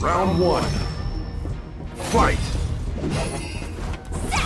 Round one. Fight! Round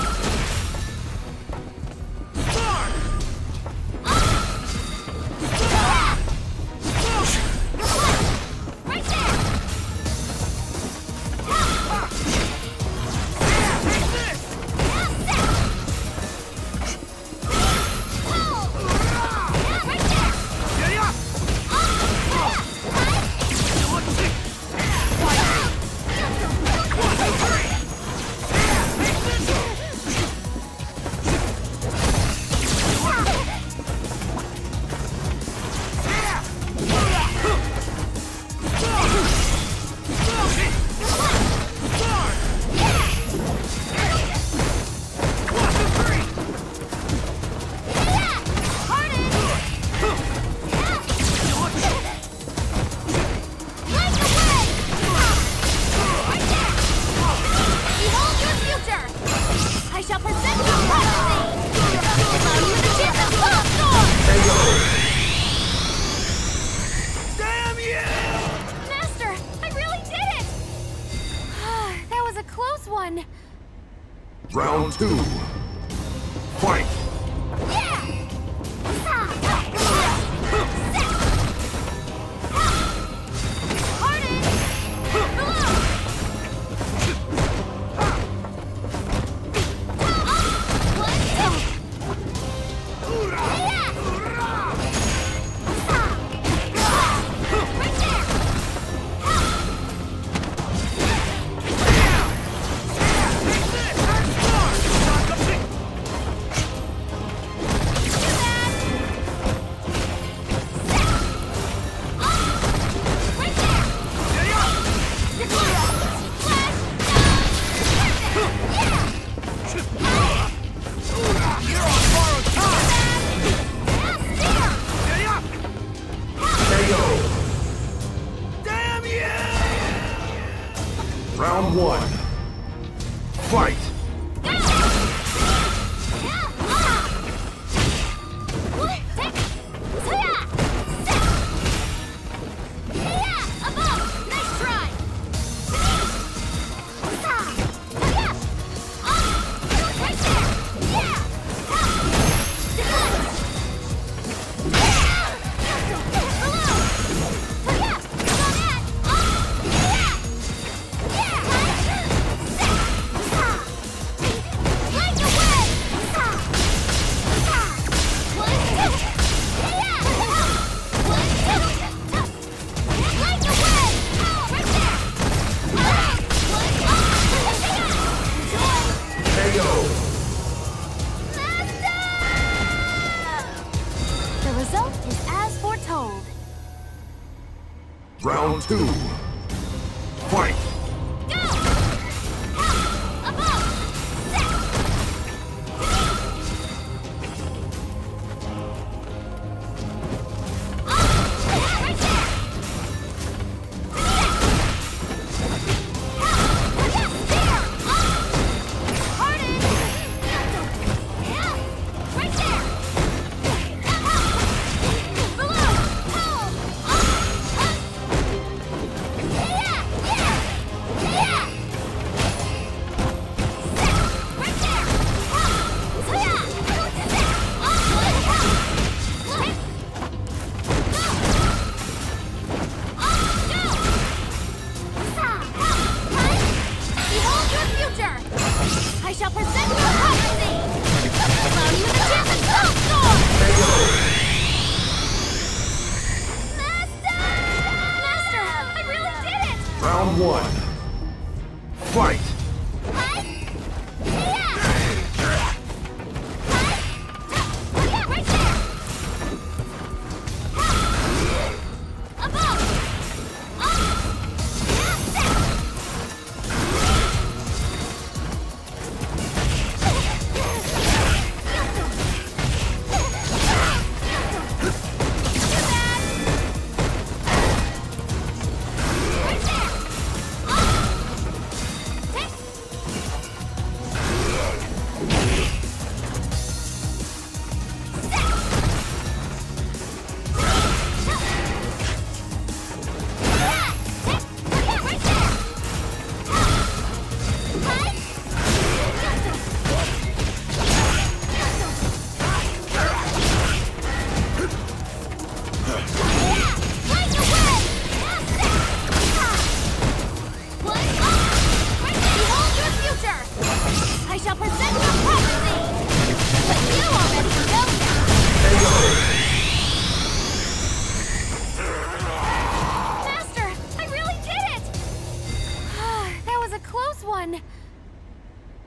two. Fight! Round one. Fight! Round two. Fight! I shall present your prophecy! Allow you the chance of Soulstorm! Master! Master, I really did it! Round one. Fight!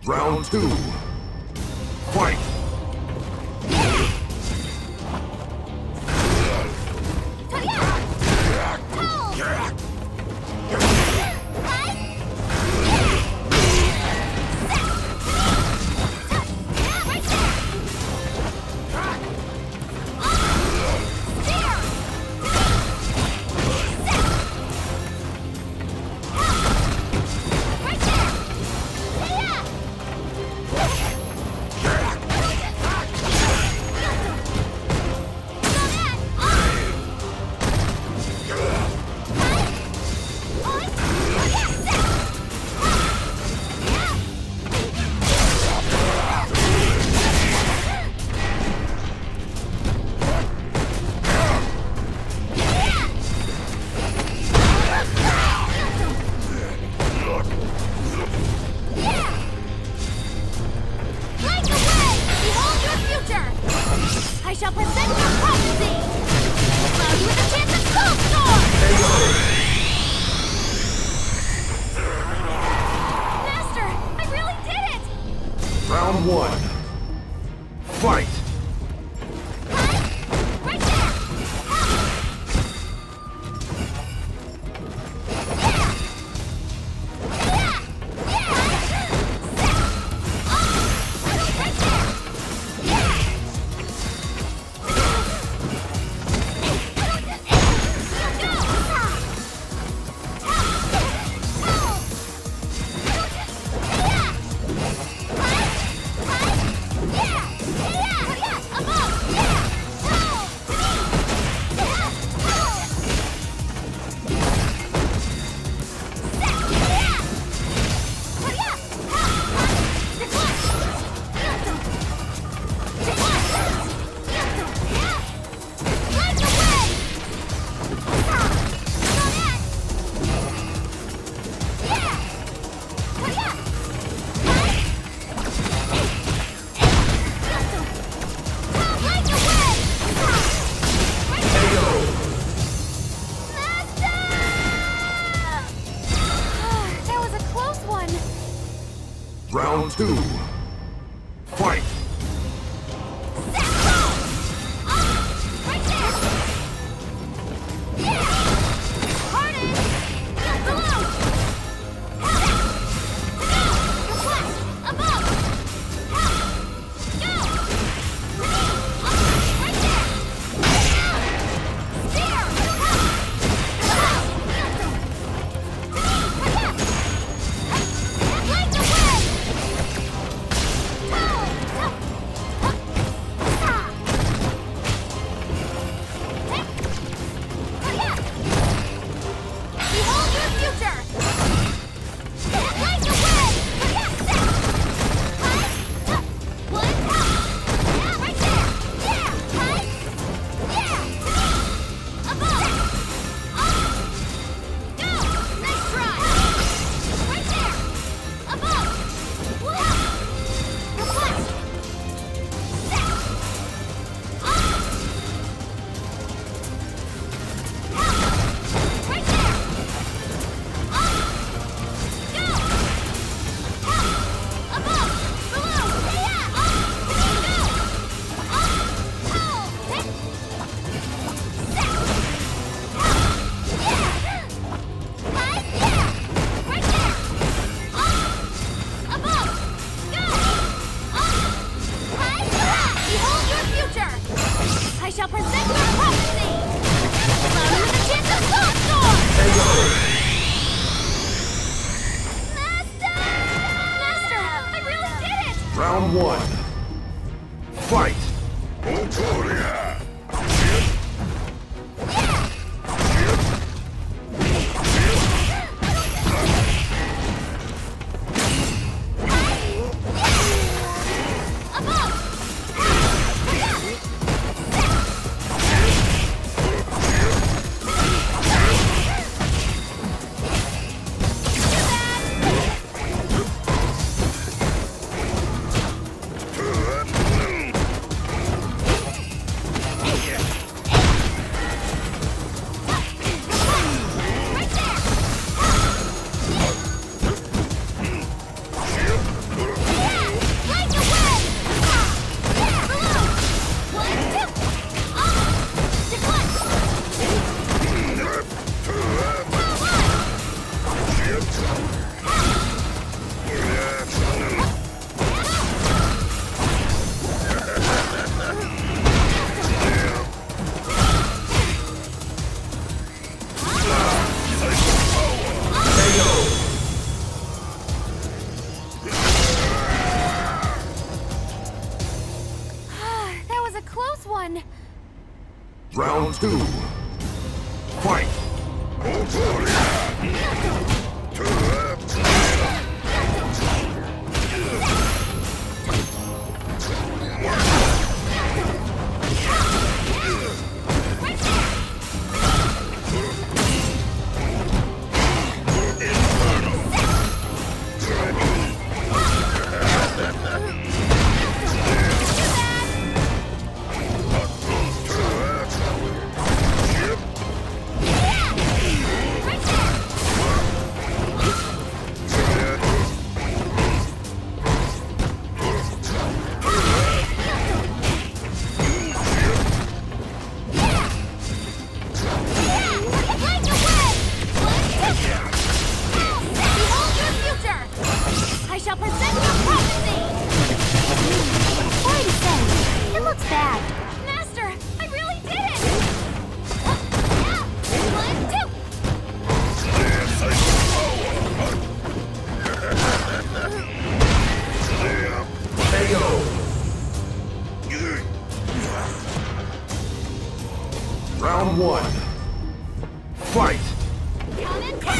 Round 2. Fight! Round 1. Fight! Round 2. Fight! Round 1. Fight! Voltoria! Round two. Fight. Voltoria. To left. Round one. Fight! Down and down!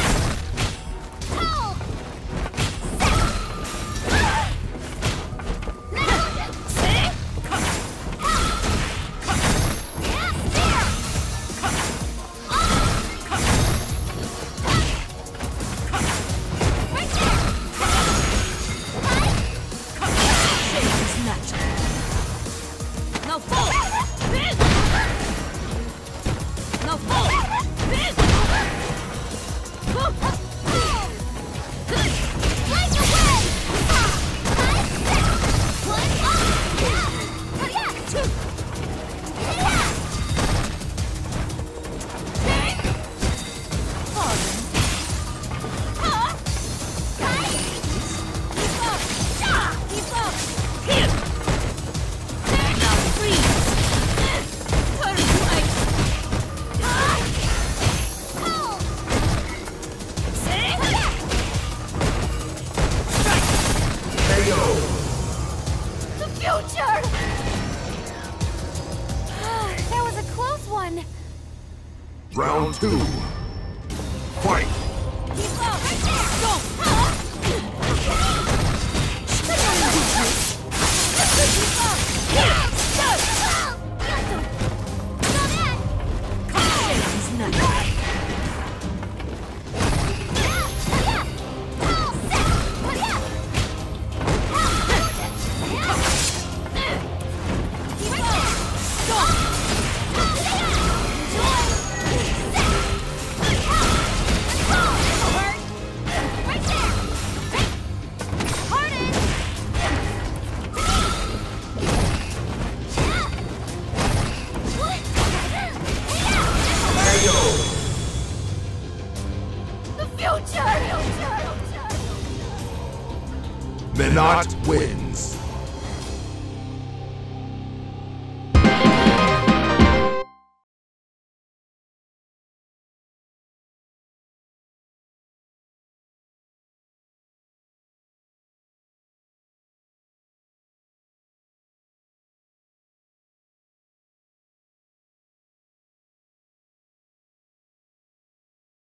Round two. Fight! Keep up! Right there! Go! Menat wins.